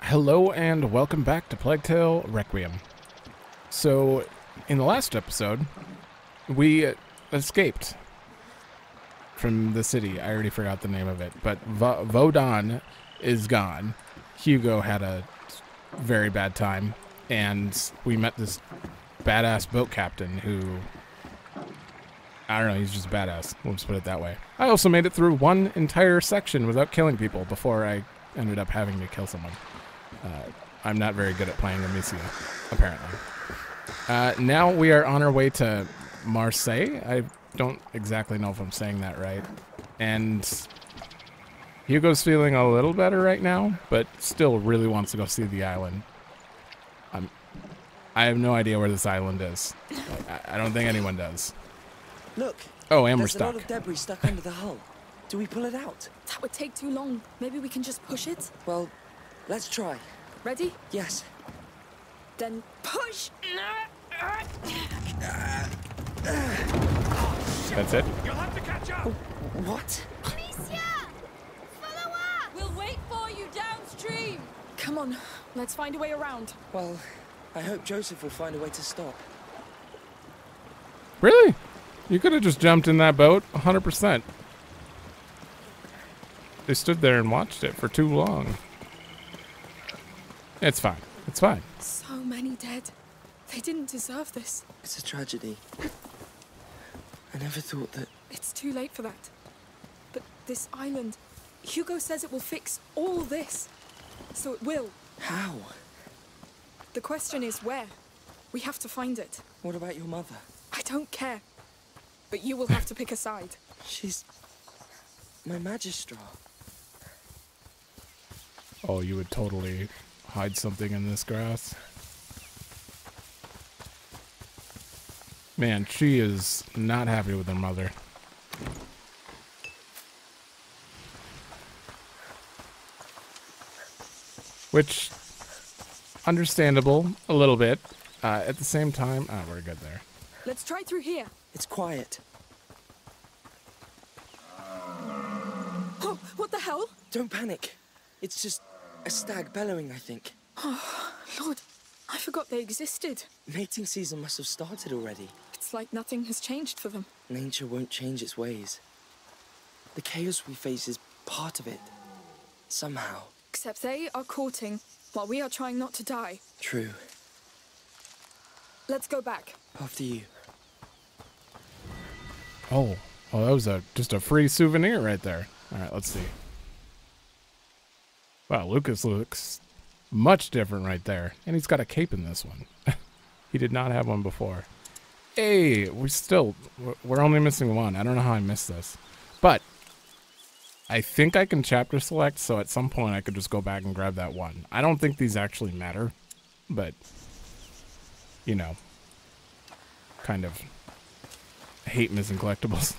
Hello and welcome back to Plague Tale: Requiem. So, in the last episode, we escaped from the city. I already forgot the name of it, but Vaudin is gone. Hugo had a very bad time, and we met this badass boat captain who... I don't know, he's just badass. We'll just put it that way. I also made it through one entire section without killing people before I ended up having to kill someone. I'm not very good at playing Amicia, apparently. Now we are on our way to Marseille. I don't exactly know if I'm saying that right. And Hugo's feeling a little better right now, but still really wants to go see the island. I have no idea where this island is. Like, I don't think anyone does. Look. Oh, and we're stuck. There's a lot of debris stuck under the hull. Do we pull it out? That would take too long. Maybe we can just push it? Well, let's try. Ready? Yes. Then push! That's it? You'll have to catch up! What? Amicia! Follow up! We'll wait for you downstream! Come on, let's find a way around. Well, I hope Joseph will find a way to stop. Really? You could have just jumped in that boat, 100%. They stood there and watched it for too long. It's fine. It's fine. So many dead. They didn't deserve this. It's a tragedy. I never thought that... It's too late for that. But this island... Hugo says it will fix all this. So it will. How? The question is where. We have to find it. What about your mother? I don't care. But you will have to pick a side. She's my magistrar. Oh, you would totally hide something in this grass. Man, she is not happy with her mother. Which, understandable, a little bit. At the same time, we're good there. Let's try through here. It's quiet. Oh, what the hell? Don't panic. It's just a stag bellowing, I think. Oh, Lord. I forgot they existed. Mating season must have started already. It's like nothing has changed for them. Nature won't change its ways. The chaos we face is part of it. Somehow. Except they are courting while we are trying not to die. True. Let's go back. After you. Oh, well, that was just a free souvenir right there. All right, let's see. Wow, Lucas looks much different right there. And he's got a cape in this one. He did not have one before. Hey, we're only missing one. I don't know how I missed this. But I think I can chapter select, so at some point I could just go back and grab that one. I don't think these actually matter, but, you know, kind of... I hate missing collectibles.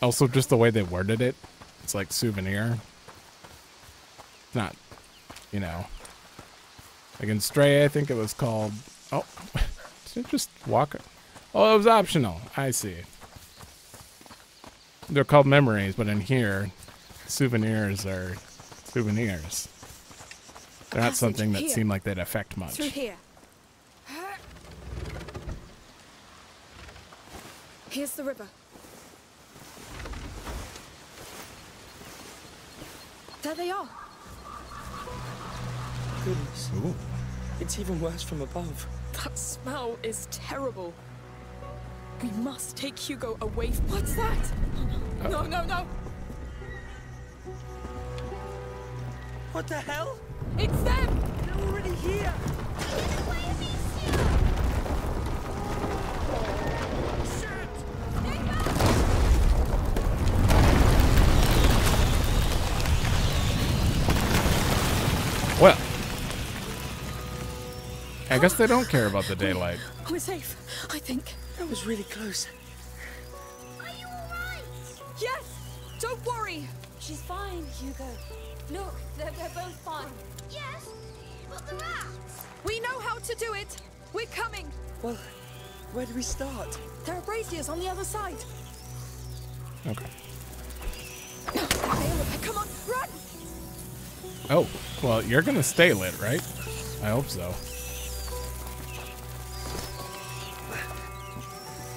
Also, just the way they worded it, it's like souvenir. It's not, you know. Like in Stray, I think it was called... Oh, did it just walk? Oh, it was optional. I see. They're called memories, but in here, souvenirs are souvenirs. They're not something that seemed like they'd affect much. Through here. Here's the river. There they are. Goodness. Ooh. It's even worse from above. That smell is terrible. We must take Hugo away. What's that? Oh, no. Oh. No, no, no. What the hell? It's them! They're already here! Get away, Amicia! Oh, shit! Take back! Well. I guess they don't care about the daylight. We're safe, I think. That was really close. Are you alright? Yes! Don't worry! She's fine, Hugo. Look, they're both fine. Yes, but the rats! We know how to do it! We're coming! Well, where do we start? There are braziers on the other side. Okay. Come on, run! Oh, well, you're gonna stay lit, right? I hope so.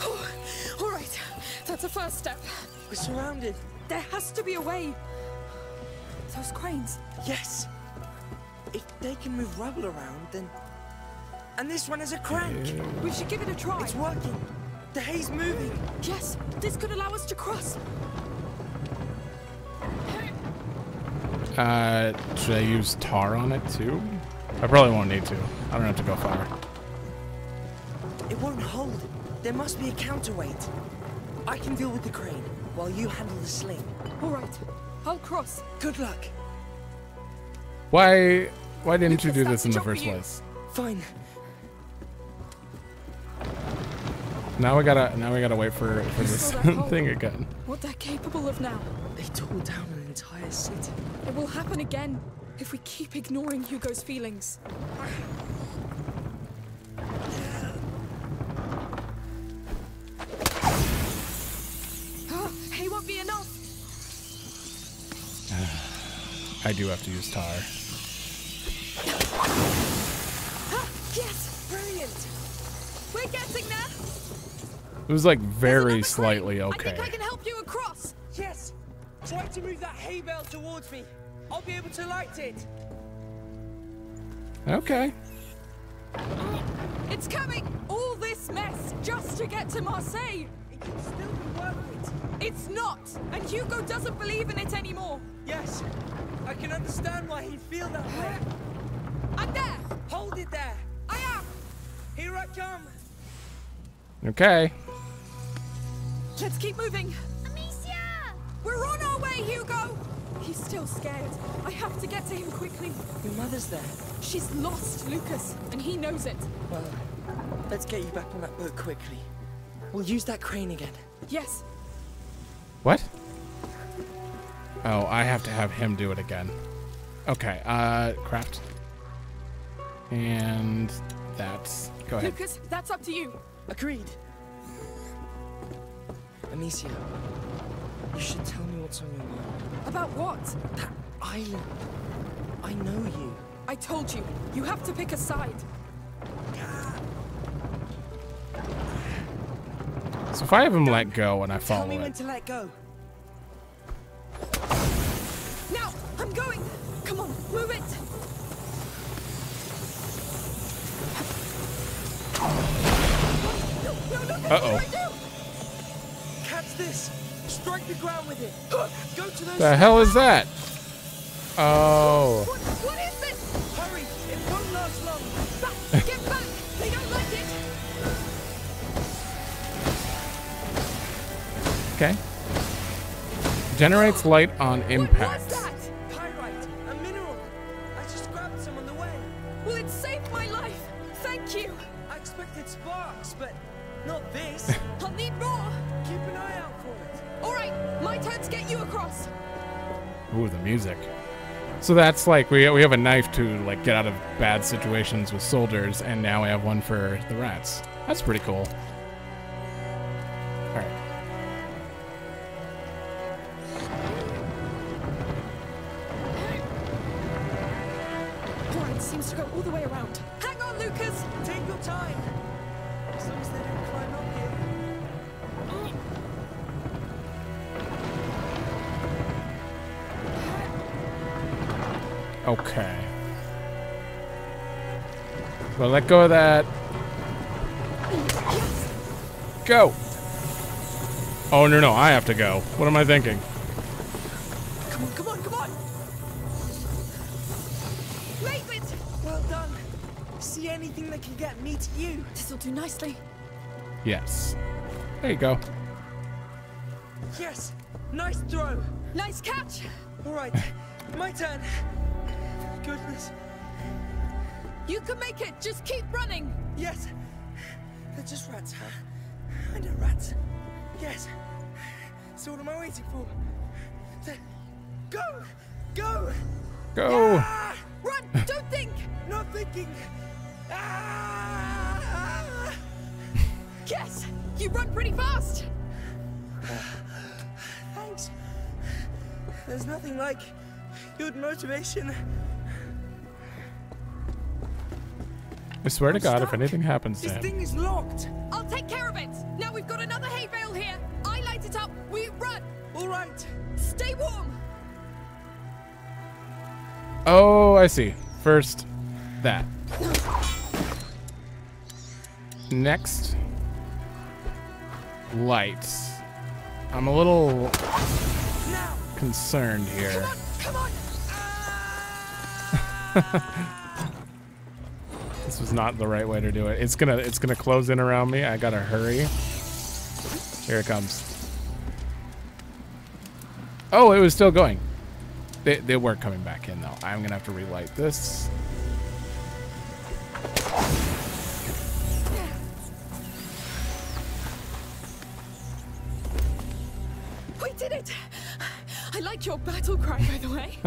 Oh, all right, that's a first step. We're surrounded. There has to be a way. Those cranes. Yes. If they can move rubble around, then... And this one is a crank. Yeah. We should give it a try. It's working. The hay's moving. Yes, this could allow us to cross. Should I use tar on it too? I probably won't need to. I don't have to go far. It won't hold. There must be a counterweight. I can deal with the crane while you handle the sling. All right, I'll cross. Good luck. Why didn't you do this in the first place? Fine. Now we gotta wait for this thing again. What they're capable of now? They tore down an entire city. It will happen again if we keep ignoring Hugo's feelings. Hey, won't be enough. I do have to use tar. Yes, brilliant. We're getting there. It was like very slightly okay. I think I can help you across. Yes. Try to move that hay bale towards me. I'll be able to light it. Okay. It's coming. All this mess just to get to Marseille. It can still be worth it. It's not. And Hugo doesn't believe in it anymore. Yes. I can understand why he'd feel that way. I'm there. Hold it there. I am. Here I come. Okay. Let's keep moving. We're on our way, Hugo! He's still scared. I have to get to him quickly. Your mother's there. She's lost Lucas, and he knows it. Well, let's get you back on that boat quickly. We'll use that crane again. Yes. What? Oh, I have to have him do it again. Okay, craft. And that's... Go ahead. Lucas, that's up to you. Agreed. Amicia. You should tell me what's on your mind. About what? That island. I know you. I told you. You have to pick a side. So if I have him let go and I follow it. Tell me when to let go. Now, I'm going. Come on, move it. No, uh-oh. Catch this. Strike the ground with it. Go to those. The hell is that? Oh. What is this? Hurry, it won't last long. Back, get back. They don't like it. Okay. Generates light on impact. What was that? Pyrite, a mineral. I just grabbed some on the way. Well, it saved my life. Thank you. I expected sparks, but not this. I'll need more. Keep an eye out for it. All right, my turn to get you across. Ooh, the music. So that's like we have a knife to like get out of bad situations with soldiers, and now we have one for the rats. That's pretty cool. All right. It seems to go all the way around. Hang on, Lucas. Take your time. As long as they don't climb up here. Okay. Well, let go of that. Yes. Go. Oh, no, I have to go. What am I thinking? Come on, come on, come on. Leave it. Well done. See anything that can get me to you. This'll do nicely. Yes. There you go. Yes. Nice throw. Nice catch. All right. My turn. Goodness. You can make it. Just keep running. Yes. They're just rats, huh? I know rats. Yes. So what am I waiting for? Go! Go! Go! Ah! Run! Don't think! Not thinking! Ah! You run pretty fast! Thanks. There's nothing like good motivation. I swear to God, if anything happens to him. This thing is locked. I'll take care of it. Now we've got another hay bale here. I light it up. We run. All right. Stay warm. Oh, I see. First, that. Next, lights. I'm a little concerned here. Come on, come on. This was not the right way to do it. It's gonna close in around me. I gotta hurry. Here it comes. Oh, it was still going. They were coming back in though. I'm gonna have to relight this. We did it. I like your battle cry, by the way.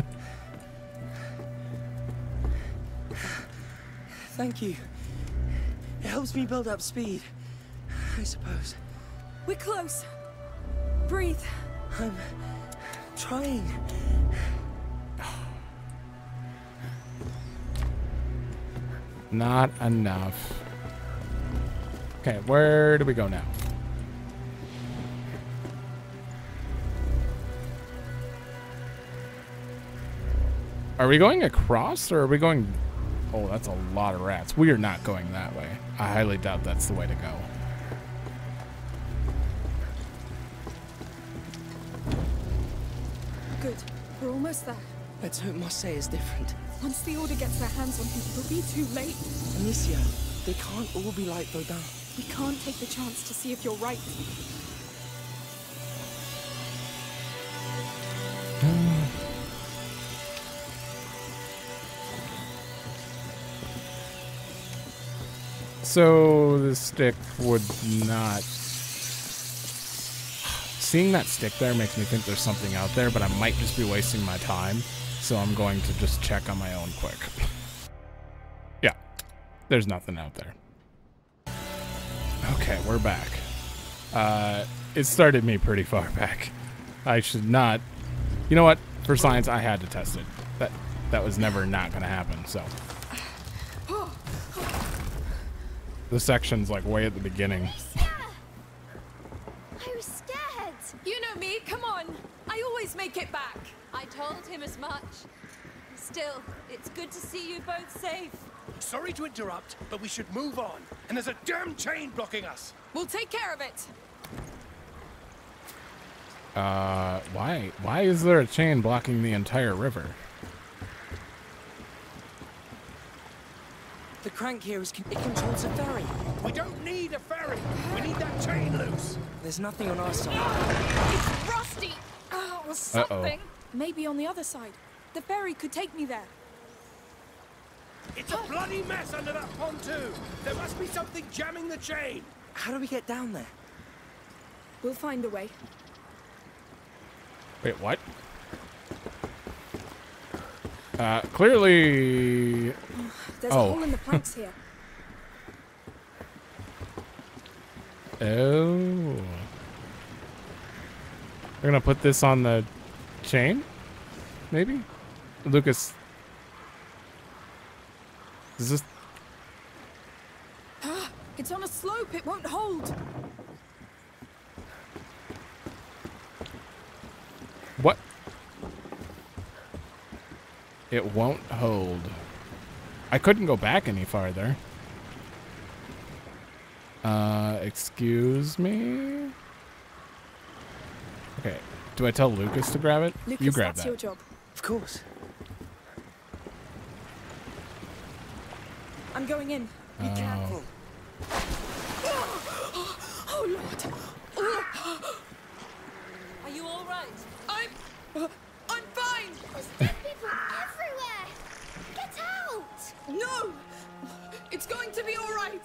Thank you. It helps me build up speed, I suppose. We're close. Breathe. I'm trying. Not enough. Okay, where do we go now? Are we going across or are we going... Oh, that's a lot of rats. We are not going that way. I highly doubt that's the way to go. Good. We're almost there. Let's hope Marseille is different. Once the Order gets their hands on people, it'll be too late. Amicia, they can't all be like Vaudin. We can't take the chance to see if you're right. So the stick would not... Seeing that stick there makes me think there's something out there, but I might just be wasting my time. So I'm going to just check on my own quick. Yeah, there's nothing out there. Okay, we're back. It started me pretty far back. I should not... You know what? For science, I had to test it. That was never not going to happen, so... The section's like way at the beginning. I was scared. You know me, come on. I always make it back. I told him as much. Still, it's good to see you both safe. Sorry to interrupt, but we should move on. And there's a damn chain blocking us. We'll take care of it. Why is there a chain blocking the entire river? The crank here it controls a ferry. We don't need a ferry. We need that chain loose. There's nothing on our side. It's rusty. Oh, or something. Uh-oh. Maybe on the other side. The ferry could take me there. It's a bloody mess under that pontoon. There must be something jamming the chain. How do we get down there? We'll find a way. Wait, what? Clearly... There's a hole in the planks here. Oh. They're gonna put this on the chain? Maybe? Lucas. Is this... It's on a slope, it won't hold. What? It won't hold. I couldn't go back any farther. Excuse me? Okay, do I tell Lucas to grab it? Lucas, you grab that. That's your job. Of course. I'm going in. Be careful. Oh, Lord. Oh. Are you all right? I'm fine. There's dead people everywhere. Get out! No! It's going to be all right.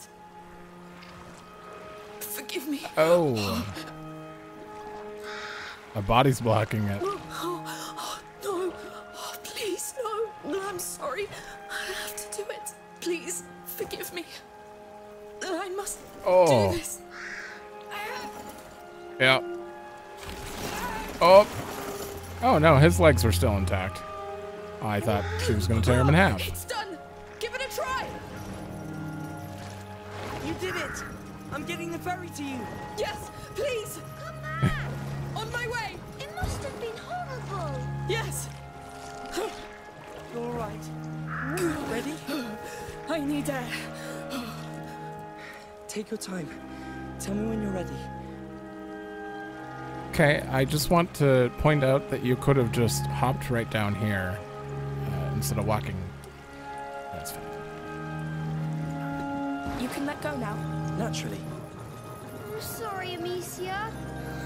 Forgive me. Oh. A body's blocking it. No. Oh, please, no. No, I'm sorry. I have to do it. Please, forgive me. I must do this. Yeah. Oh. Oh no, his legs were still intact. I thought she was going to tear him in half. It's done. Give it a try. You did it. I'm getting the ferry to you. Yes, please. Come on. On my way. It must have been horrible. Yes. You're all right. Ready? I need air. Take your time. Tell me when you're ready. Okay, I just want to point out that you could have just hopped right down here instead of walking. That's fine. You can let go now. Naturally. I'm sorry, Amicia.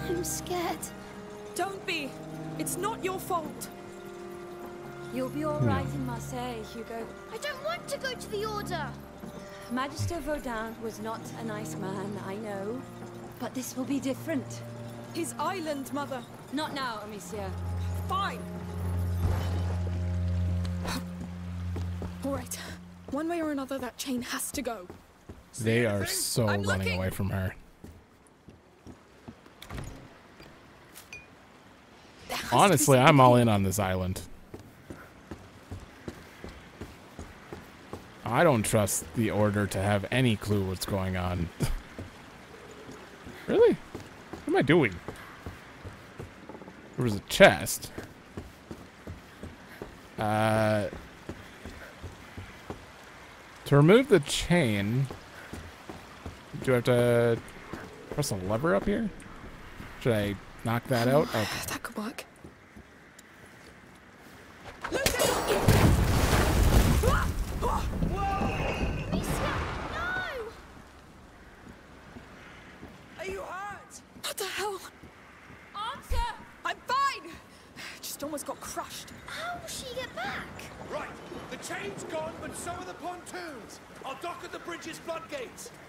I'm scared. Don't be. It's not your fault. You'll be all right in Marseille, Hugo. I don't want to go to the Order. Magister Vaudin was not a nice man, I know. But this will be different. His island, Mother. Not now, Amicia. Fine. All right. One way or another, that chain has to go. They are so running away from her. Honestly, I'm all in on this island. I don't trust the Order to have any clue what's going on. Really? What am I doing? There was a chest. To remove the chain, do I have to press a lever up here? Should I knock that out? Okay. That could work.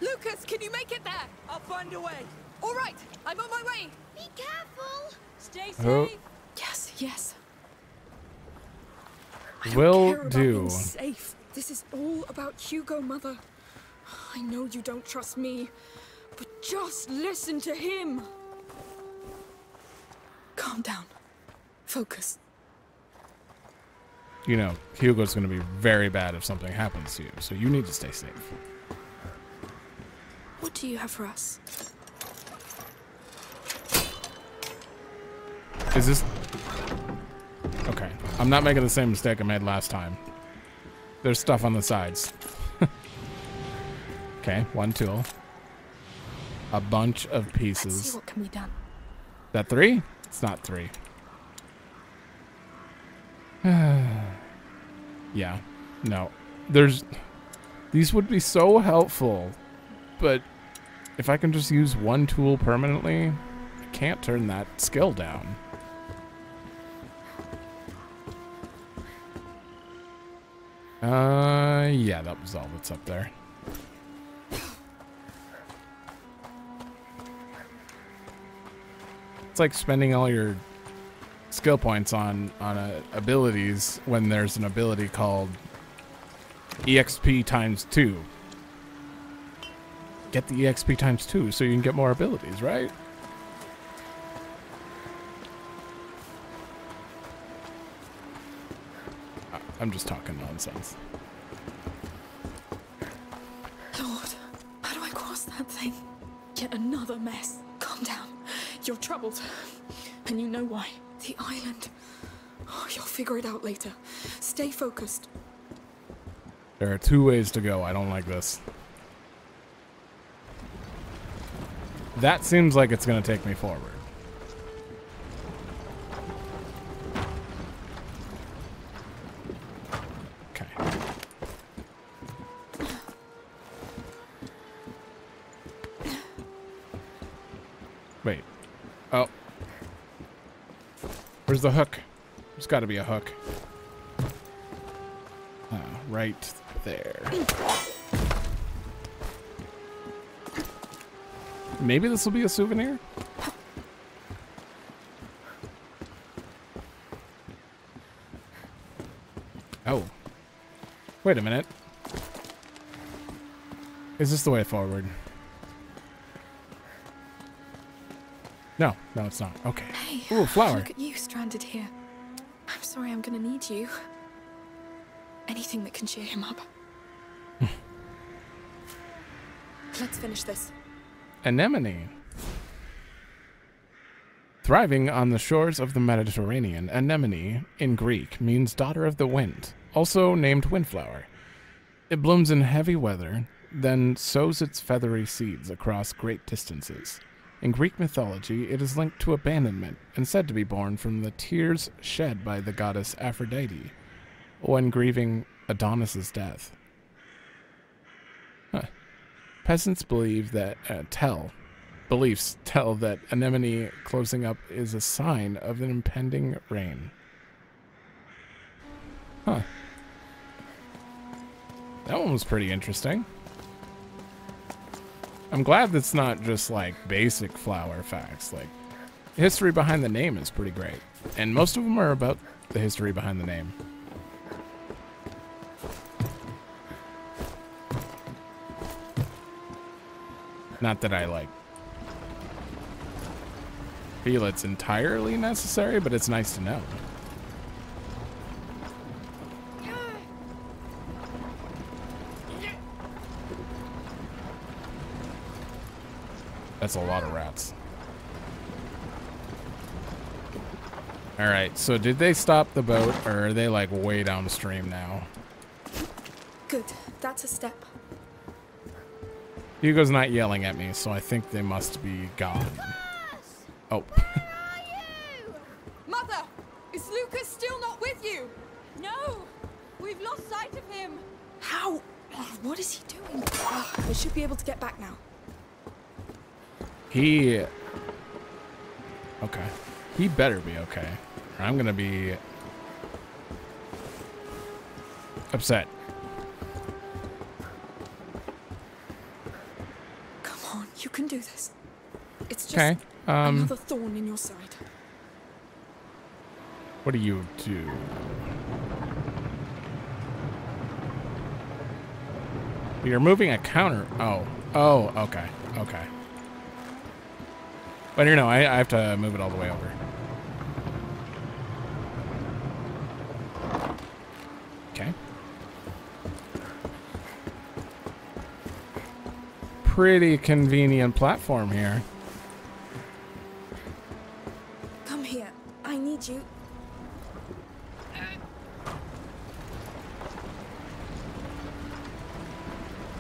Lucas, can you make it there? I'll find a way. All right, I'm on my way. Be careful. Stay safe. Oh. Yes, yes. Will do. Safe. This is all about Hugo, Mother. I know you don't trust me, but just listen to him. Calm down. Focus. You know, Hugo's going to be very bad if something happens to you, so you need to stay safe. What do you have for us? Is this... Okay. I'm not making the same mistake I made last time. There's stuff on the sides. Okay, one tool. A bunch of pieces. Let's see what can be done. Is that three? It's not three. Yeah. No. There's... These would be so helpful, but... If I can just use one tool permanently, I can't turn that skill down. Yeah, that was all that's up there. It's like spending all your skill points on abilities when there's an ability called EXP times 2. Get the EXP times 2 so you can get more abilities, right? I'm just talking nonsense. Lord, how do I cross that thing? Yet another mess. Calm down. You're troubled. And you know why. The island. Oh, you'll figure it out later. Stay focused. There are two ways to go. I don't like this. That seems like it's going to take me forward. Okay. Wait. Oh. Where's the hook? There's got to be a hook. Right there. Maybe this will be a souvenir? Oh. Wait a minute. Is this the way forward? No, no, it's not. Okay. Hey, ooh, flower. Look at you stranded here. I'm sorry, I'm gonna need you. Anything that can cheer him up. Let's finish this. Anemone. Thriving on the shores of the Mediterranean, anemone, in Greek, means daughter of the wind, also named windflower. It blooms in heavy weather, then sows its feathery seeds across great distances. In Greek mythology, it is linked to abandonment and said to be born from the tears shed by the goddess Aphrodite when grieving Adonis's death. Huh. Peasants believe that beliefs tell that anemone closing up is a sign of an impending rain. Huh. That one was pretty interesting. I'm glad that's not just like basic flower facts. Like, the history behind the name is pretty great, and most of them are about the history behind the name. Not that I like feel it's entirely necessary, but it's nice to know. That's a lot of rats. All right, so did they stop the boat, or are they like way downstream now? Good, that's a step. Hugo's not yelling at me, so I think they must be gone. Lucas! Oh. Where are you? Mother, is Lucas still not with you? No, we've lost sight of him. How? What is he doing? We should be able to get back now. He... okay. He better be okay, or I'm gonna be upset. Come on, you can do this. It's just okay. Another thorn in your side. What do you do? You're moving a counter. Oh. Oh, okay. Okay. But you know, I have to move it all the way over. Okay. Pretty convenient platform here. Come here. I need you.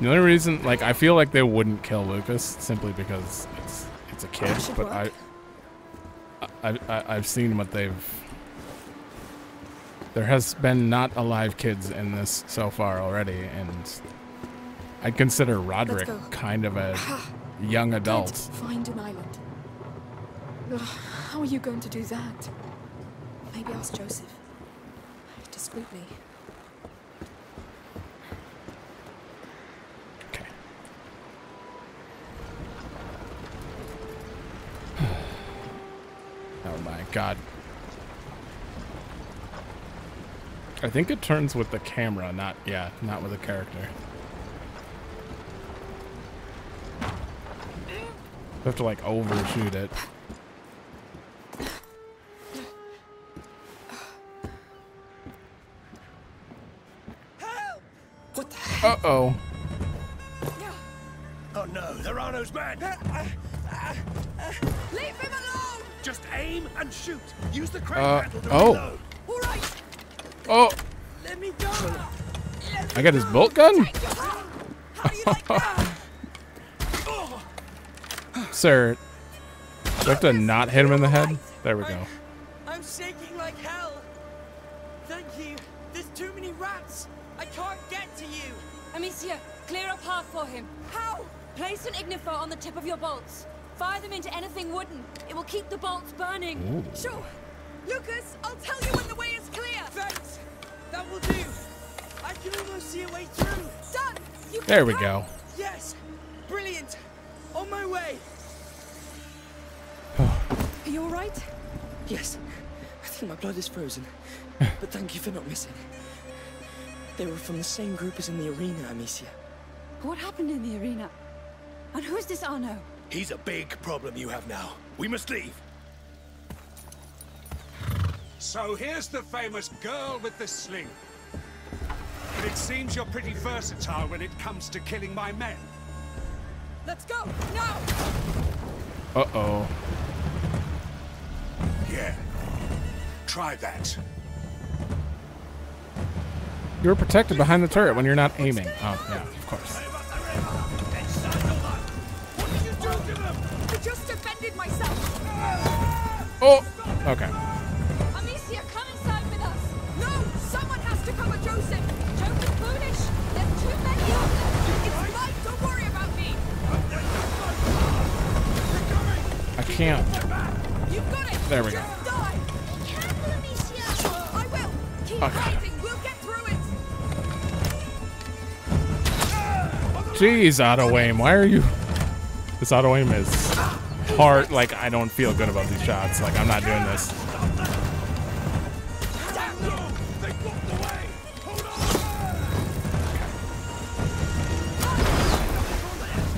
The only reason, like, I feel like they wouldn't kill Lucas simply because it's... a kid, but I've seen what they've... there has been not alive kids in this so far already, and I'd consider Roderick kind of a young adult. Find an island. How are you going to do that? Maybe ask Joseph. Discreetly. God. I think it turns with the camera, not, yeah, not with the character. I have to like overshoot it. What the hell? Uh-oh. Oh no, the Rano's mad. Leave him alone! Just aim and shoot. Use the crane handle to reload. All right. Oh. Let me go. I got his bolt gun? How do you like that? Sir, do I have to not hit him in the head? There we go. I'm shaking like hell. Thank you. There's too many rats. I can't get to you. Amicia, clear a path for him. How? Place an ignifer on the tip of your bolts. Fire them into anything wooden. It will keep the bolts burning. Ooh. Sure. Lucas, I'll tell you when the way is clear. Thanks. That will do. I can almost see a way through. Done. You there we go. Yes. Brilliant. On my way. Are you all right? Yes. I think my blood is frozen. But thank you for not missing. They were from the same group as in the arena, Amicia. What happened in the arena? And who is this Arno? He's a big problem you have now. We must leave. So here's the famous girl with the sling. It seems you're pretty versatile when it comes to killing my men. Let's go now. Uh-oh. Yeah. Try that. You're protected behind the turret when you're not aiming. Oh, yeah, of course. What did you do to them? I just defended myself. Oh, okay. Amicia, come inside with us. No, someone has to cover Joseph. Joseph's foolish. There's too many of them. It's fine. Don't worry about me. I can't. You've got it. There we go. Careful, Amicia. I will. Keep fighting. Jeez, auto-aim, why are you... This auto-aim is hard, like, I don't feel good about these shots. Like, I'm not doing this.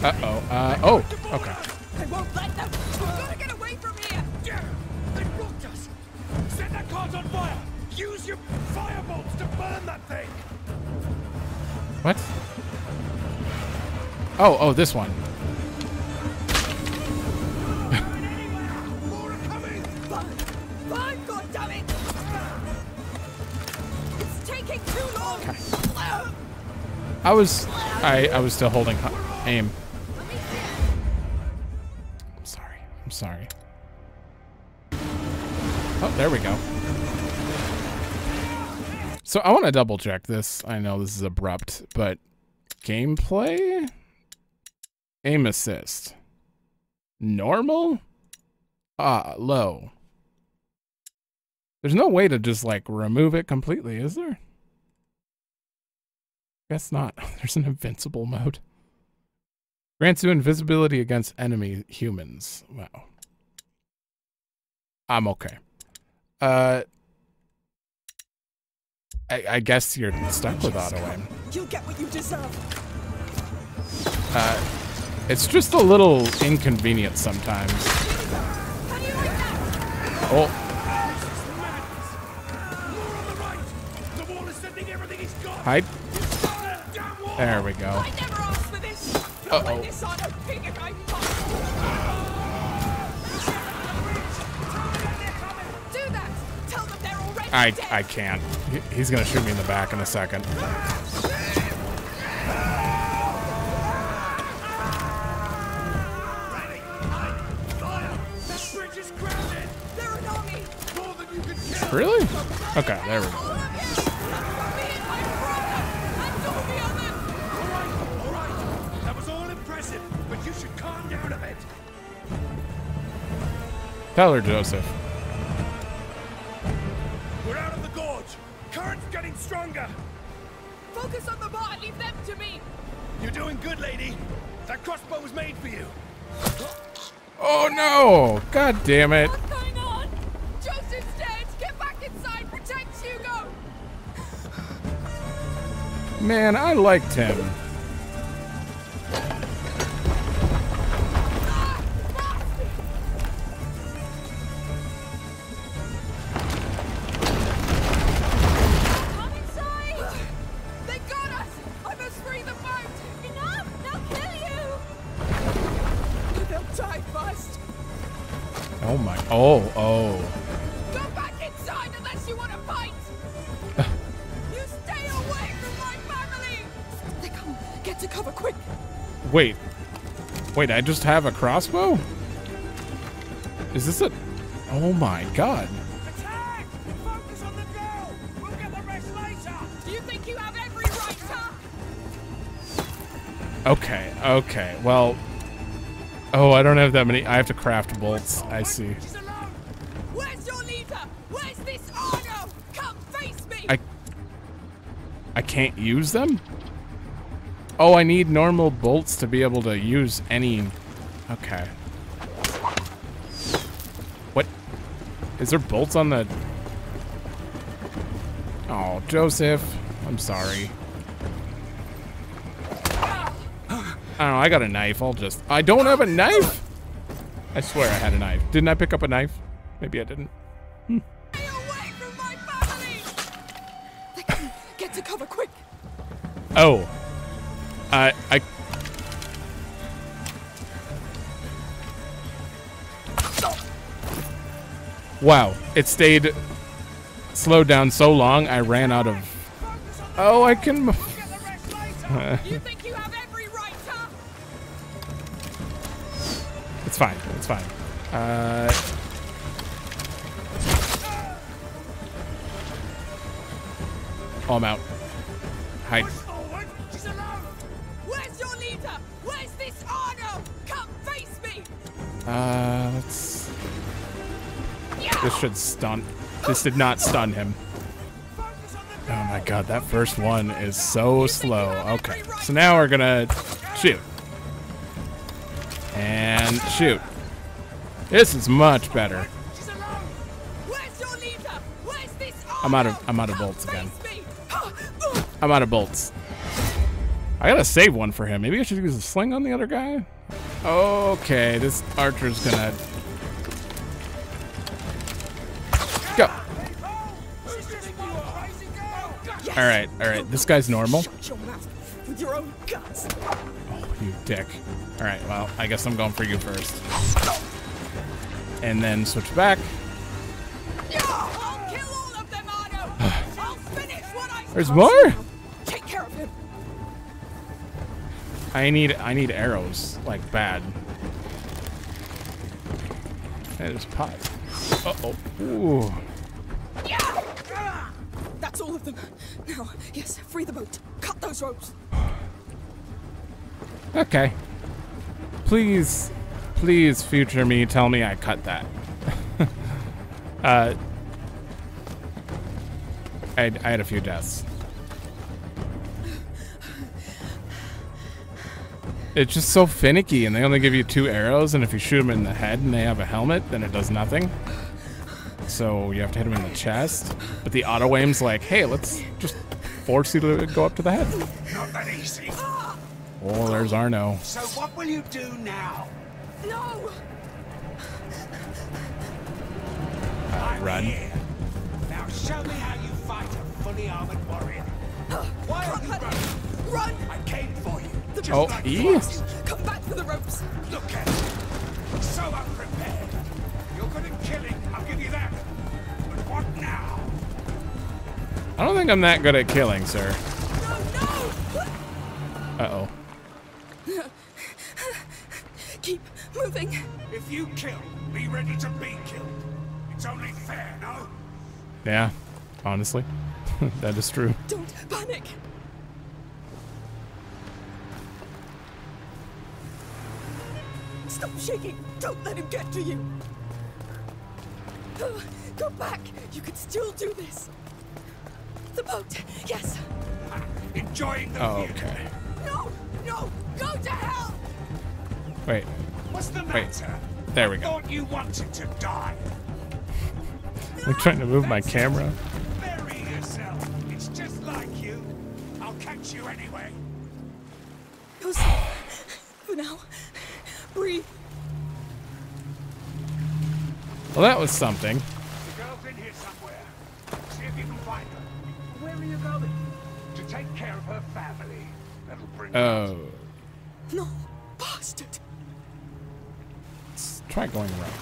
Uh-oh, oh, okay. They won't let them. We've got to get away from here. They blocked us. Set that card on fire. Use your firebolts to burn that thing. What? Oh, oh, this one. It's taking too long. I was still holding aim. I'm sorry. I'm sorry. Oh, there we go. So I want to double check this. I know this is abrupt, but gameplay? Aim assist. Normal? Low. There's no way to just, like, remove it completely, is there? Guess not. There's an invincible mode. Grants you invisibility against enemy humans. Wow. I'm okay. I guess you're stuck with auto-aim. You'll get what you deserve. It's just a little inconvenient sometimes. Oh. Hide. There we go. Uh-oh. I can't. He's gonna shoot me in the back in a second. Really? Okay, there we go. All right. That was all impressive, but you should calm down a bit. Tell her, Joseph. We're out of the gorge. Current's getting stronger. Focus on the bar. Leave them to me. You're doing good, lady. That crossbow was made for you. Oh no! God damn it! Man, I liked him. Come inside! They got us! I must free the boat! Enough! They'll kill you! They'll die first! Oh my... Oh, oh. Wait. Wait, I just have a crossbow? Is this a... Oh my god. Attack! Focus on the girl! We'll get the rest later! Do you think you have every right to... Okay, okay. Well... Oh, I don't have that many. I have to craft bolts. I see. Where's your leader? Where's this Arno? Come face me! I can't use them? Oh, I need normal bolts to be able to use any... Okay. What? Is there bolts on the... Oh, Joseph. I'm sorry. I don't know, I got a knife. I don't have a knife? I swear I had a knife. Didn't I pick up a knife? Maybe I didn't. Stay away from my family! Get to cover quick! Oh. Wow, it stayed slowed down so long, I ran out of... Oh, I can... You think you have every right, huh? It's fine, it's fine. Oh, I'm out. Hide. She's alone. Where's your leader? Where's this Arno? Come face me. Let's... This should stun. This did not stun him. Oh my god, that first one is so slow. Okay, so now we're gonna shoot. And shoot. This is much better. I'm out of bolts again. I'm out of bolts. I gotta save one for him. Maybe I should use a sling on the other guy? Okay, this archer's gonna... Go. Alright, alright. This guy's normal. Oh, you dick. Alright, well, I guess I'm going for you first. And then switch back. There's more? Take care of him. I need arrows, like bad. There's pot. Uh-oh. Ooh. Yeah. That's all of them. Now, yes, free the boat. Cut those ropes. Okay. Please, please, future me, tell me I cut that. I had a few deaths. It's just so finicky, and they only give you 2 arrows, and if you shoot them in the head and they have a helmet, then it does nothing. So you have to hit them in the chest. But the auto-aim's like, hey, let's just force you to go up to the head. Not that easy. Oh, there's Arno. So what will you do now? No. Run. Now show me how you fight a fully armored warrior. Why are you running? Run! I came for you. Oh, yes. Come back for the ropes. Look at it. So unprepared. You're good at killing. I'll give you that. But what now? I don't think I'm that good at killing, sir. No, no. Uh-oh. Keep moving. If you kill, be ready to be killed. It's only fair, no? Yeah, honestly. That is true. Don't panic. Stop shaking! Don't let him get to you! Go back! You can still do this! The boat! Yes! Enjoying the view. Okay. No! No! Go to hell! Wait. What's the matter? Wait. There we go. I thought you wanted to die. I'm trying to move my camera. Bury yourself. It's just like you. I'll catch you anyway. For now. Breathe. Well, that was something. The girl's in here somewhere. See if you can find her. Where are you going? To take care of her family. That'll bring. Oh. No, bastard. Let's try going around.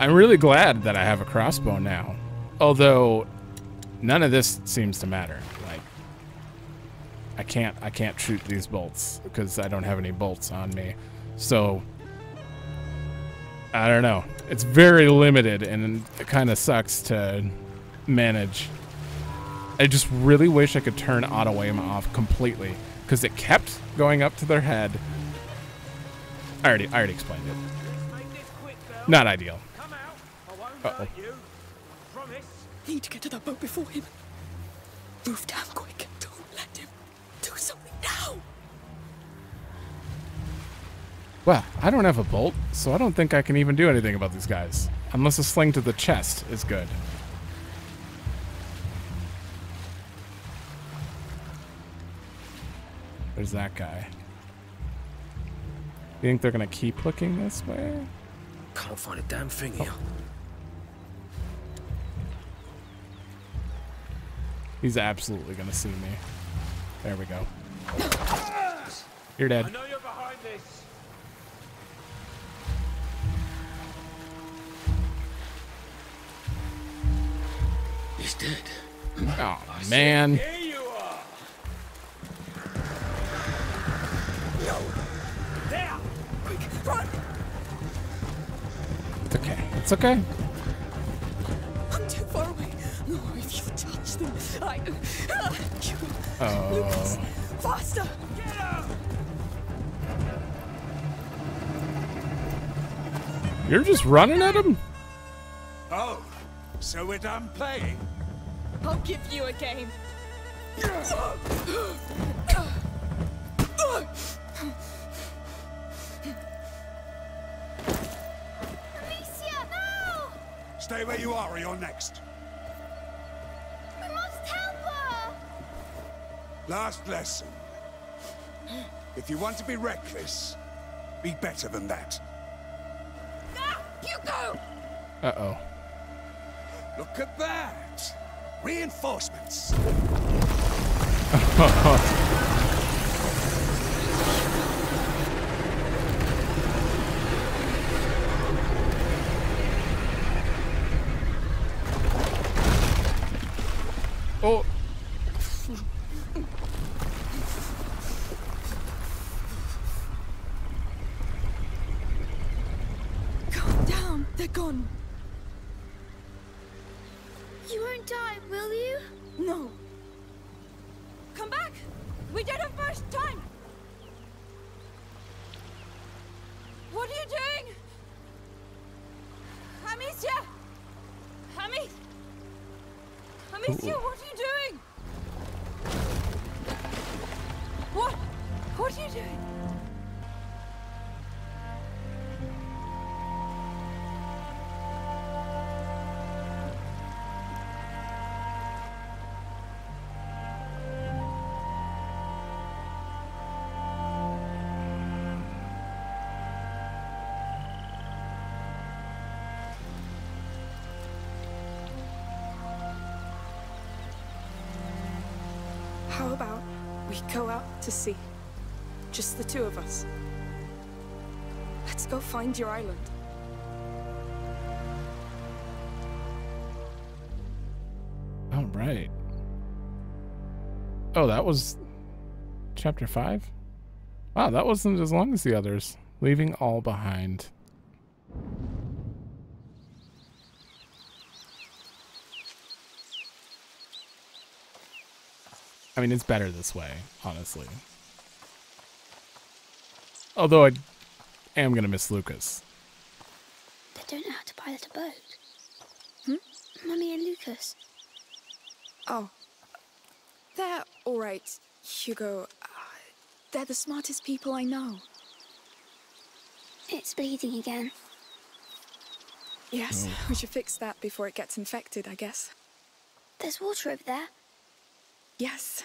I'm really glad that I have a crossbow now. Although, none of this seems to matter. I can't shoot these bolts because I don't have any bolts on me. So I don't know. It's very limited and it kind of sucks to manage. I just really wish I could turn auto aim off completely because it kept going up to their head. I already explained it. Not ideal. Uh-oh. Need to get to that boat before him. Move down quick. Well, I don't have a bolt, so I don't think I can even do anything about these guys. Unless a sling to the chest is good. There's that guy. You think they're gonna keep looking this way? Can't find a damn thing here. He's absolutely gonna see me. There we go. You're dead. I know you're behind this. He's dead. Oh, man. Here you are. No. There. Quick, run. It's okay. It's okay. I'm too far away. No, if you touch them, I... Oh. Lucas, faster. Get up. You're just running at him? Oh, so we're done playing? I'll give you a game. Amicia, no! Stay where you are or you're next. We must help her! Last lesson. If you want to be reckless, be better than that. Hugo! Uh-oh. Look at that! Reinforcements! Oh! Gone. You won't die, will you? No. Come back! We did it first time! What are you doing? Amicia! Amicia, what are you doing? What are you doing? Go out to sea. Just the two of us. Let's go find your island. All right. Oh, that was chapter 5? Wow, that wasn't as long as the others. Leaving all behind. I mean, it's better this way, honestly. Although I am going to miss Lucas. They don't know how to pilot a boat. Hmm? Mummy and Lucas. Oh. They're all right, Hugo. They're the smartest people I know. It's bleeding again. Yes, we should fix that before it gets infected, I guess. There's water over there. Yes.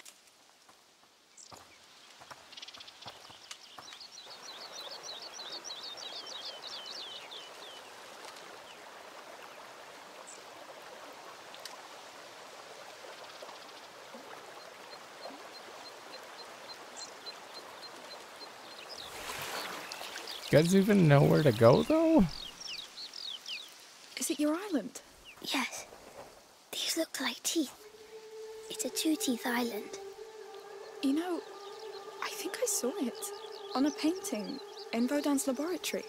You guys even know where to go, though? Is it your island? Yes. These look like teeth. It's a two-teeth island. You know, I think I saw it on a painting in Vaudin's laboratory.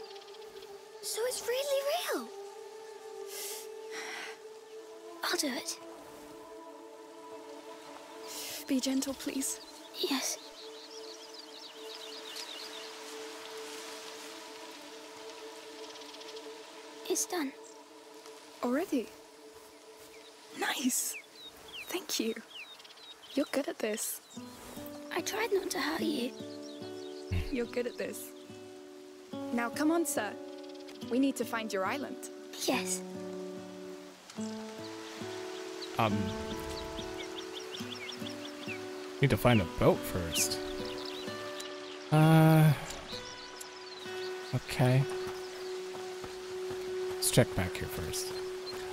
So it's really real. I'll do it. Be gentle, please. Yes. It's done. Already? Nice. Thank you. You're good at this. I tried not to hurt you. You're good at this. Now come on, sir. We need to find your island. Yes. Need to find a boat first. Okay. Let's check back here first.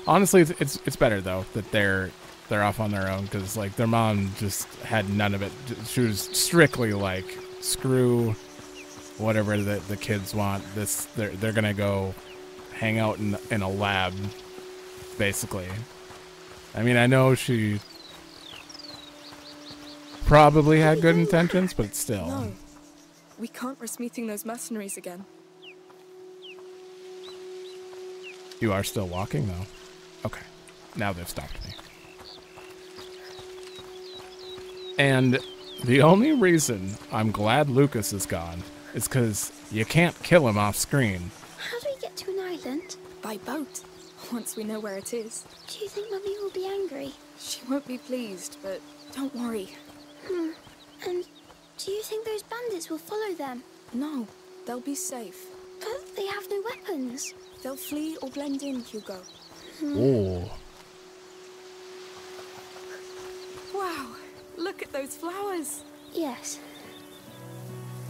Honestly, it's better though that they're off on their own, because like their mom just had none of it. She was strictly like, screw whatever the kids want. This they're gonna go hang out in a lab, basically. I mean, I know she probably had good intentions, but still. No. We can't risk meeting those mercenaries again. You are still walking, though. Okay. Now they've stopped me. And the only reason I'm glad Lucas is gone is because you can't kill him off screen. How do we get to an island? By boat. Once we know where it is. Do you think Mummy will be angry? She won't be pleased, but don't worry. Hmm. And do you think those bandits will follow them? No. They'll be safe. But they have no weapons. They'll flee or blend in, Hugo. Oh. Wow. Look at those flowers. Yes.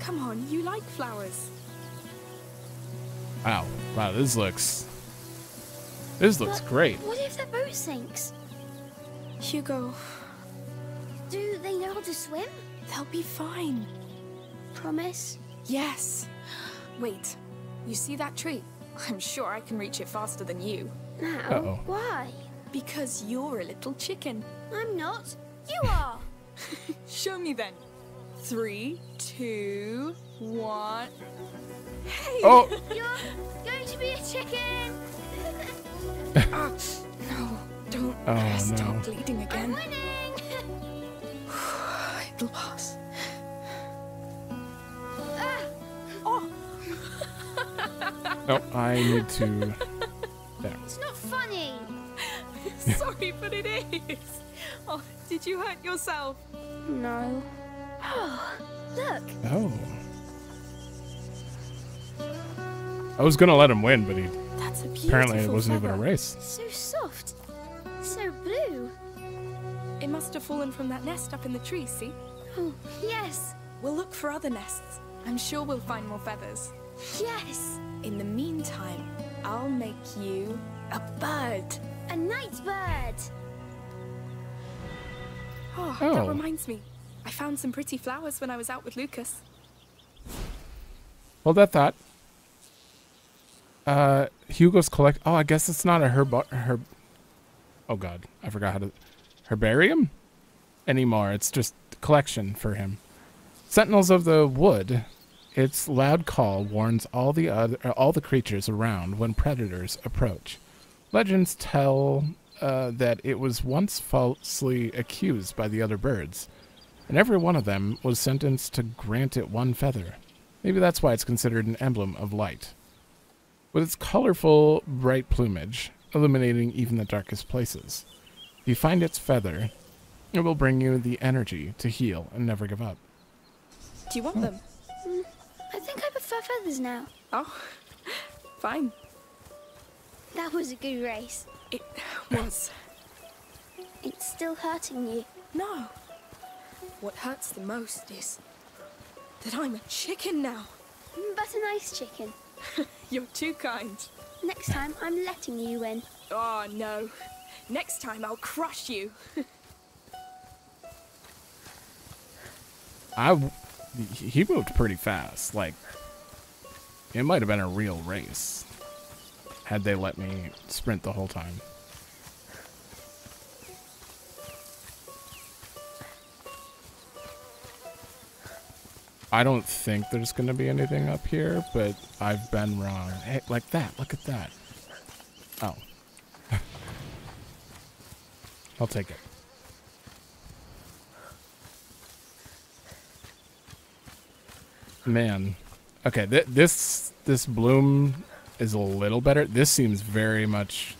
Come on, you like flowers. Wow. Wow, this looks great. What if their boat sinks? Hugo. Do they know how to swim? They'll be fine. Promise? Yes. Wait. You see that tree? I'm sure I can reach it faster than you. Now? Uh-oh. Why? Because you're a little chicken. I'm not. You are. Show me then. 3, 2, 1. Hey! Oh. You're going to be a chicken. Oh, no. Don't stop bleeding again. I'm winning. It'll pass. Oh. Oh, I need to. There. It's not funny. Sorry, but it is. Oh, did you hurt yourself? No. Oh, look. Oh. I was gonna let him win, but he apparently it wasn't even a race. So soft, so blue. It must have fallen from that nest up in the tree. See? Oh, yes. We'll look for other nests. I'm sure we'll find more feathers. Yes. In the meantime, I'll make you a bird. A night bird. Oh, that reminds me. I found some pretty flowers when I was out with Lucas. Hold that thought. Hugo's collect. Oh, I guess it's not a herb. Oh God, I forgot how to. Herbarium anymore. It's just a collection for him. Sentinels of the wood. Its loud call warns all the creatures around when predators approach. Legends tell that it was once falsely accused by the other birds, and every one of them was sentenced to grant it one feather. Maybe that's why it's considered an emblem of light. With its colorful, bright plumage, illuminating even the darkest places. If you find its feather, it will bring you the energy to heal and never give up. Do you want them? I think I prefer feathers now. Oh, fine. That was a good race. It was. It's still hurting you. No. What hurts the most is that I'm a chicken now. But a nice chicken. You're too kind. Next time, I'm letting you win. Oh, no. Next time, I'll crush you. He moved pretty fast. Like, it might have been a real race. Had they let me sprint the whole time. I don't think there's going to be anything up here, but I've been wrong. Hey, like that. Look at that. Oh. I'll take it. Man. Okay, this bloom is a little better. This seems very much,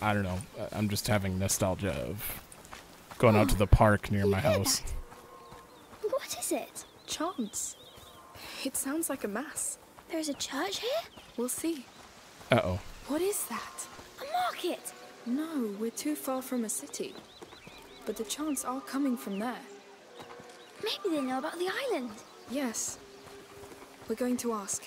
I don't know. I'm just having nostalgia of going out to the park near my house. That. What is it? Chants. It sounds like a mass. There's a church here? We'll see. Uh-oh. What is that? A market! No, we're too far from a city. But the chants are coming from there. Maybe they know about the island. Yes, We're going to ask.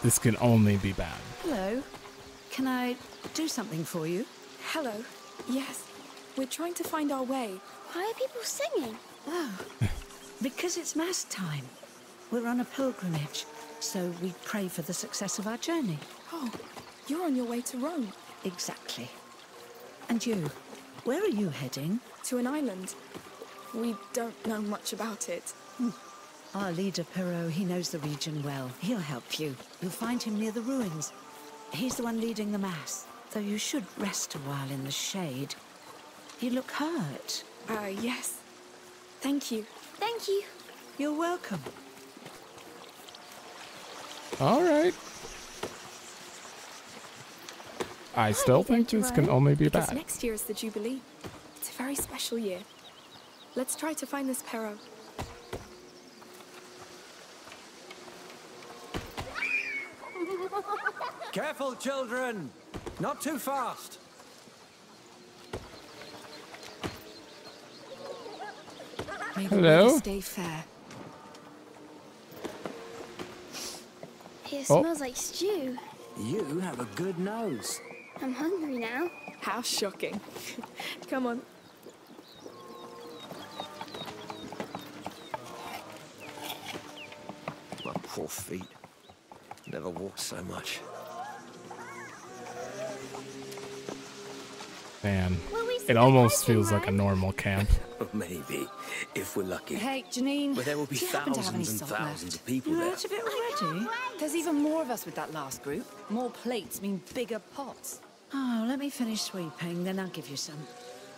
This can only be bad. Hello. Can I do something for you? Hello. Yes. We're trying to find our way. Why are people singing? Oh, because it's mass time. We're on a pilgrimage, so we pray for the success of our journey. Oh, you're on your way to Rome. Exactly. And you? Where are you heading? To an island. We don't know much about it. Our leader, Perrault, he knows the region well. He'll help you. You'll find him near the ruins. He's the one leading the mass, though you should rest a while in the shade. You look hurt. Yes. Thank you. Thank you. You're welcome. All right. I still think this can only be bad. Next year is the Jubilee. It's a very special year. Let's try to find this Perrault. Careful, children! Not too fast! Hello? Stay fair. It smells like stew. You have a good nose. I'm hungry now. How shocking. Come on. My poor feet. Never walked so much. Man, it almost feels like a normal camp. Maybe, if we're lucky. Hey, Janine, but there will be thousands and thousands of people there. Out of it already? There's even more of us with that last group. More plates mean bigger pots. Oh, let me finish sweeping, then I'll give you some.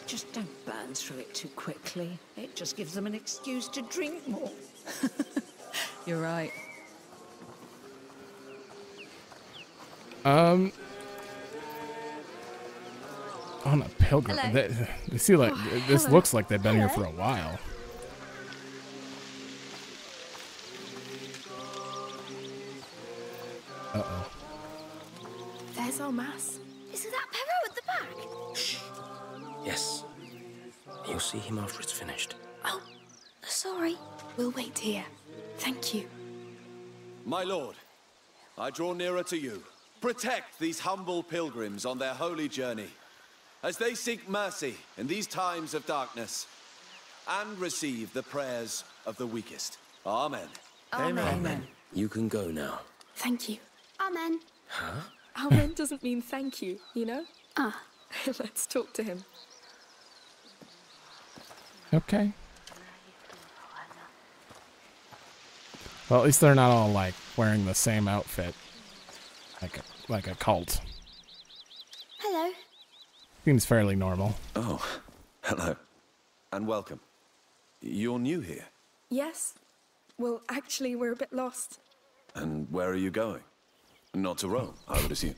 Just don't burn through it too quickly. It just gives them an excuse to drink more. You're right. On a pilgrim. They see like this looks like they've been here for a while. Uh-oh. There's our mass. Is it that Perrault at the back? Shh. Yes. You'll see him after it's finished. Oh, sorry. We'll wait here. Thank you. My lord, I draw nearer to you. Protect these humble pilgrims on their holy journey, as they seek mercy in these times of darkness, and receive the prayers of the weakest. Amen. Amen. Amen. You can go now. Thank you. Amen. Huh? Amen doesn't mean thank you, you know? Ah. Let's talk to him. Okay. Well, at least they're not all, like, wearing the same outfit. Like a cult. Hello. Seems fairly normal. Oh, hello. And welcome. You're new here? Yes. Well, actually, we're a bit lost. And where are you going? Not to Rome, I would assume.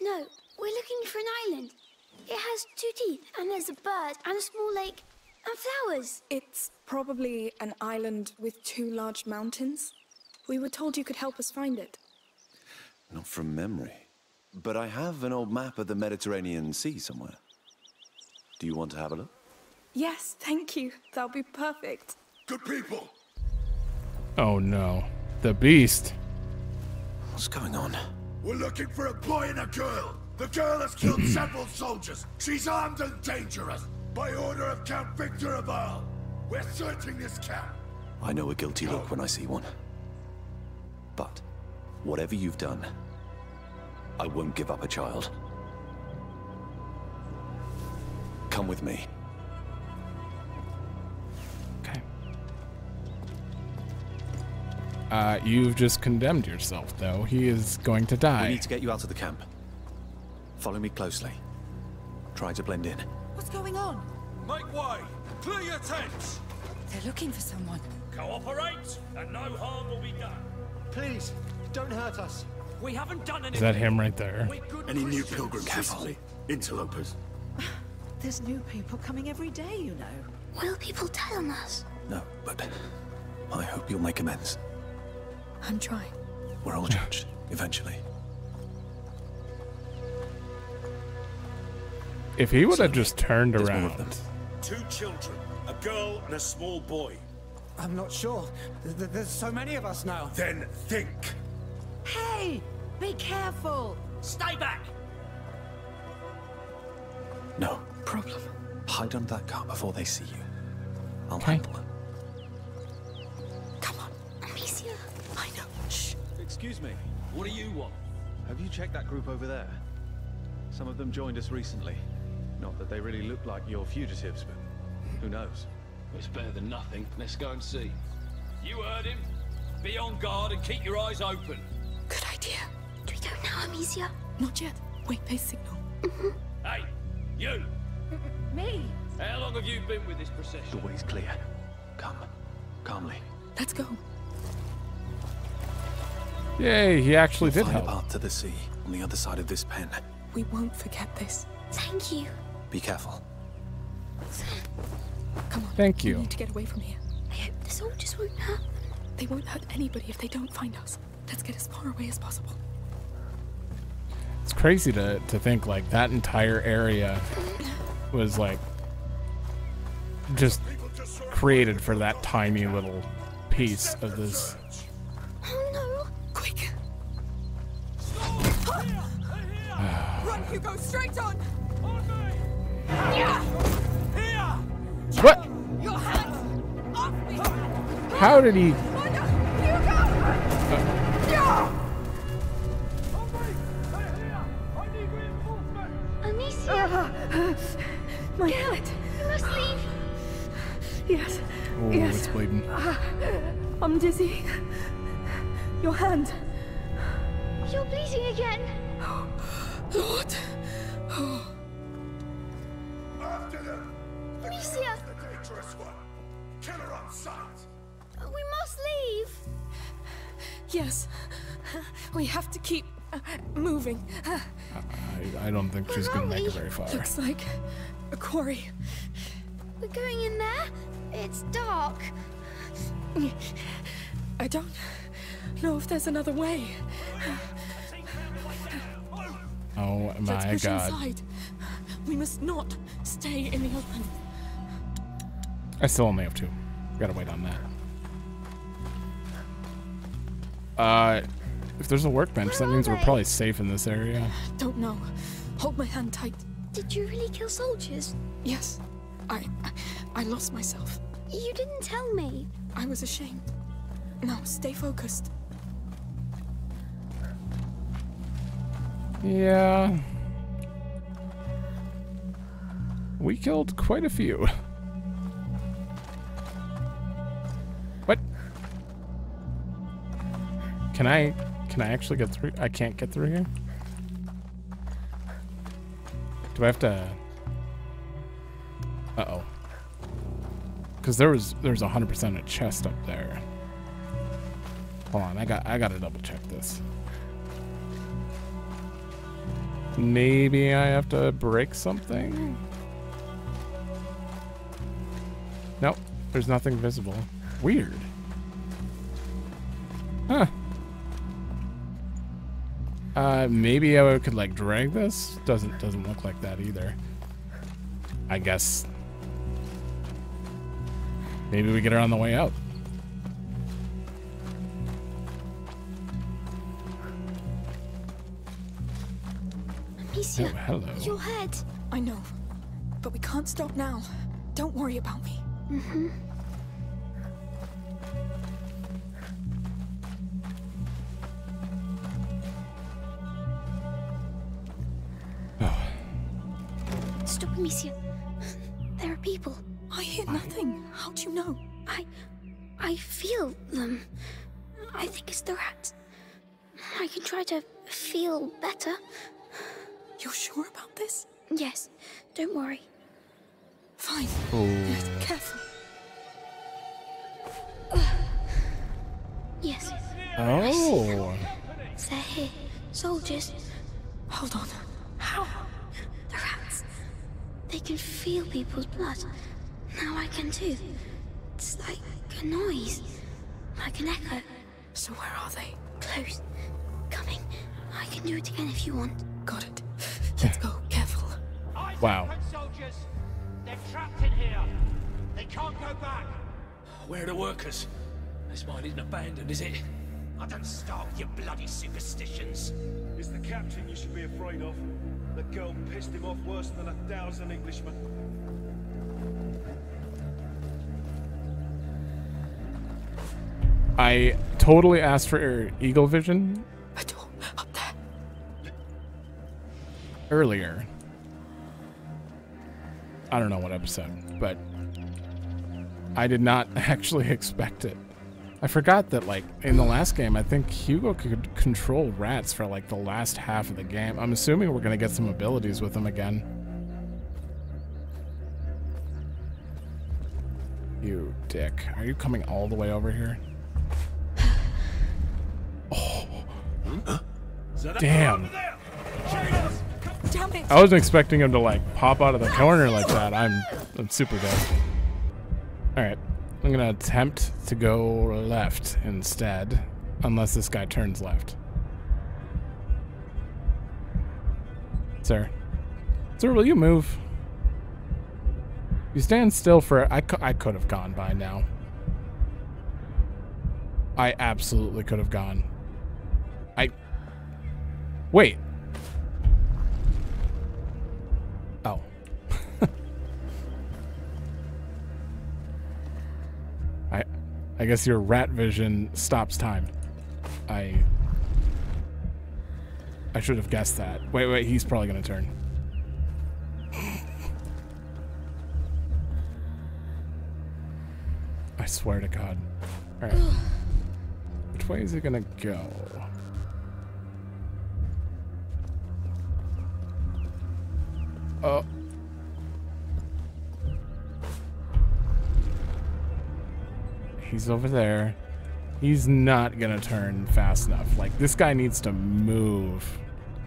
No, we're looking for an island. It has two teeth, and there's a bird, and a small lake, and flowers. It's probably an island with two large mountains. We were told you could help us find it. Not from memory. But I have an old map of the Mediterranean Sea somewhere. Do you want to have a look? Yes, thank you. That'll be perfect. Good people! Oh no. The beast. What's going on? We're looking for a boy and a girl. The girl has killed several soldiers. She's armed and dangerous. By order of Count Victor of Arles. We're searching this camp. I know a guilty look when I see one. But whatever you've done, I won't give up a child. Come with me. Okay. You've just condemned yourself, though. He is going to die. We need to get you out of the camp. Follow me closely. Try to blend in. What's going on? Make way! Clear your tents! They're looking for someone. Cooperate, and no harm will be done. Please, don't hurt us. We haven't done anything. Is that him right there? Any new pilgrims recently? Interlopers. There's new people coming every day, you know. Will people tell on us? No, but I hope you'll make amends. I'm trying. We're all judged, eventually. If he would have just turned around, Two children, a girl and a small boy. I'm not sure. There's so many of us now. Then think. Hey, be careful. Stay back. No problem. Hide under that car before they see you. I'll handle it. Come on, Amicia. I know. Shh. Excuse me. What do you want? Have you checked that group over there? Some of them joined us recently. Not that they really look like your fugitives, but who knows? It's better than nothing. Let's go and see. You heard him. Be on guard and keep your eyes open. Good idea. Do we go now, Amicia? Not yet. Wait, they signal. Hey, you! Me? How long have you been with this procession? The way's clear. Come. Calmly. Let's go. Yay, he actually did help. Find a path to the sea on the other side of this pen. We won't forget this. Thank you. Be careful. Come on. Thank you. We need to get away from here. I hope the soldiers won't hurt. They won't hurt anybody if they don't find us. Let's get as far away as possible. It's crazy to think like that entire area was like just created for that tiny little piece of this. Oh no! Quick! Run, Hugo, straight on! What? Your hands off me. How did he? My head. You must leave. Yes. Oh, yes. It's bleeding. I'm dizzy. Your hand. You're bleeding again. Oh, Lord. Oh. After them. Amicia. The dangerous one. Kill her on sight. We must leave. Yes. We have to keep moving. I don't think she's going to make it very far. Looks like a quarry. We're going in there? It's dark. I don't know if there's another way. Oh my God. Let's push inside. We must not stay in the open. I still only have two. Gotta wait on that. If there's a workbench, that means we're probably safe in this area. Don't know. Hold my hand tight. Did you really kill soldiers? Yes. I lost myself. You didn't tell me. I was ashamed. Now, stay focused. Yeah. We killed quite a few. What? Can I actually get through? I can't get through here? Do I have to... Uh-oh. Because there was 100% a chest up there. Hold on, I got to double check this. Maybe I have to break something? Nope, there's nothing visible. Weird. Huh. Maybe I could like drag this. Doesn't look like that either. I guess maybe we get her on the way out. Amicia, oh, hello. Your head. I know, but we can't stop now. Don't worry about me. Mm-hmm. Stop, Amicia. There are people. I hear nothing. How do you know? I feel them. I think it's the rats. I can try to feel better. You're sure about this? Yes. Don't worry. Fine. Be careful. Yes. Oh. They're here. Soldiers. Hold on. How? The rats. They can feel people's blood. Now I can too. It's like a noise. Like an echo. So where are they? Close. Coming. I can do it again if you want. Got it. Let's go. Careful. Wow. They're trapped in here. They can't go back. Where are the workers? This mine isn't abandoned, is it? I don't start with your bloody superstitions. It's the captain you should be afraid of. The girl pissed him off worse than 1,000 Englishmen. I totally asked for eagle vision earlier. I don't know what episode, but I did not actually expect it. I forgot that, like, in the last game, I think Hugo could control rats for, like, the last half of the game. I'm assuming we're going to get some abilities with him again. You dick. Are you coming all the way over here? Oh. Damn. I wasn't expecting him to, like, pop out of the corner like that. I'm super dead. All right. I'm gonna attempt to go left instead, unless this guy turns left. Sir, will you move? You stand still for. I could have gone by now. I absolutely could have gone. Wait. Oh. I guess your rat vision stops time. I should have guessed that. Wait, he's probably gonna turn. I swear to God. All right. Which way is he gonna go? Oh. He's over there. He's not gonna turn fast enough. Like, this guy needs to move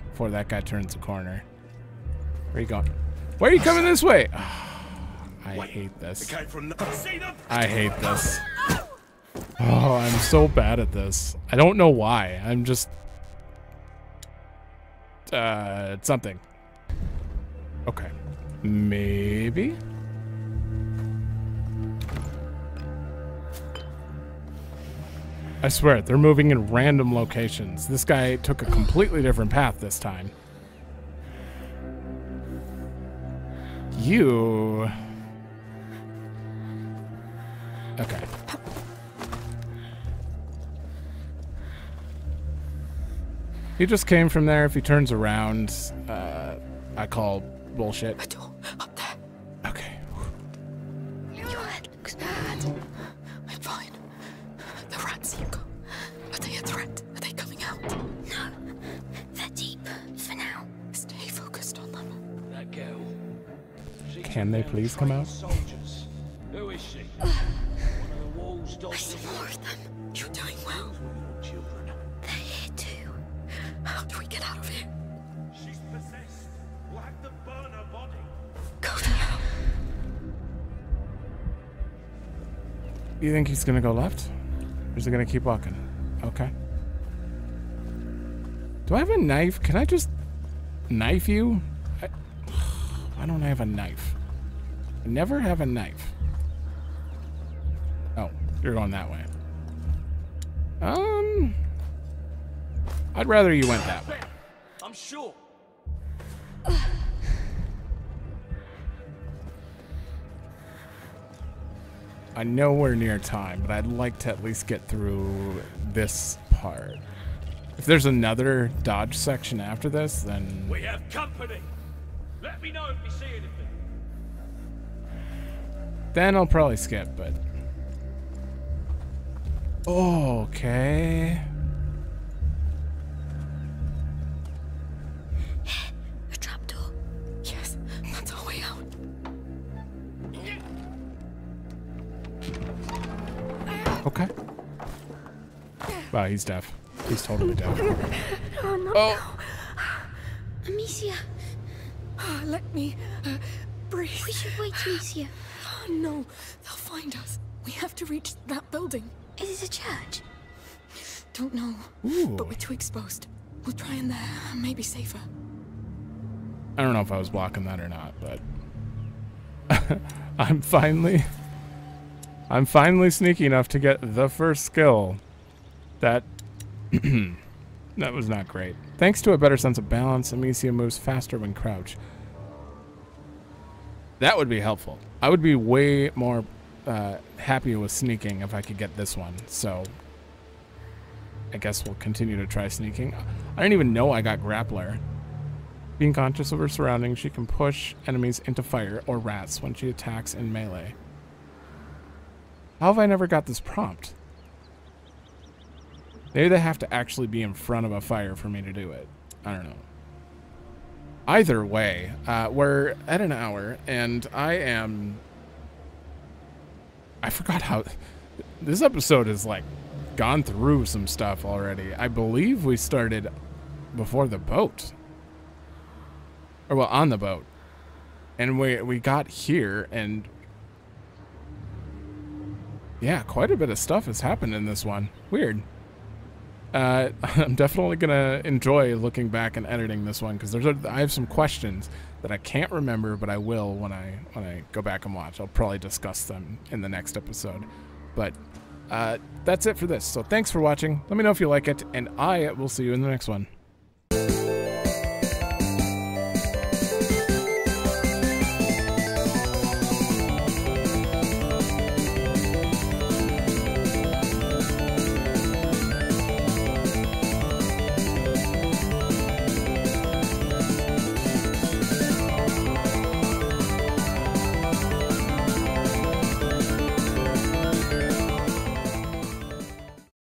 before that guy turns the corner. Where are you going? Why are you coming this way? Oh, I hate this. I hate this. Oh, I'm so bad at this. I don't know why. I'm just... something. Okay. Maybe? I swear, they're moving in random locations. This guy took a completely different path this time. You... Okay. He just came from there. If he turns around, I call bullshit. Okay. Your head looks bad. I'm fine. The rats, Hugo. Are they a threat? Are they coming out? No. They're deep, for now. Stay focused on them. That girl. Can they please come out? Soldiers. Who is she? One of the walls does. I see more of them. You're doing well. Children. They're here too. How do we get out of here? She's possessed. We'll have to burn her body. Go to her. You think he's gonna go left? Or is it gonna keep walking? Okay. Do I have a knife? Can I just knife you? Why don't I have a knife? I never have a knife. Oh, you're going that way. I'd rather you went that way. I'm sure. I know we're near time, but I'd like to at least get through this part. If there's another dodge section after this, then... We have company! Let me know if you see anything! Then I'll probably skip, but... Okay... Okay. Wow, he's deaf. He's totally deaf. No, not oh. Now. Amicia. Oh, let me breathe. We should wait, Amicia. Oh, no, they'll find us. We have to reach that building. Is it a church? Don't know. Ooh. But we're too exposed. We'll try in there. Maybe safer. I don't know if I was blocking that or not, but... I'm finally sneaky enough to get the first skill. That was not great. Thanks to a better sense of balance, Amicia moves faster when crouched. That would be helpful. I would be way more happy with sneaking if I could get this one. So I guess we'll continue to try sneaking. I didn't even know I got grappler. Being conscious of her surroundings, she can push enemies into fire or rats when she attacks in melee. How have I never got this prompt? Maybe they have to actually be in front of a fire for me to do it. I don't know. Either way, we're at an hour, and I am... I forgot how... This episode has, like, gone through some stuff already. I believe we started before the boat. Or, well, on the boat. And we got here, and... Yeah, quite a bit of stuff has happened in this one. Weird. I'm definitely gonna enjoy looking back and editing this one because I have some questions that I can't remember, but I will when I go back and watch. I'll probably discuss them in the next episode. But that's it for this. So thanks for watching. Let me know if you like it, and I will see you in the next one.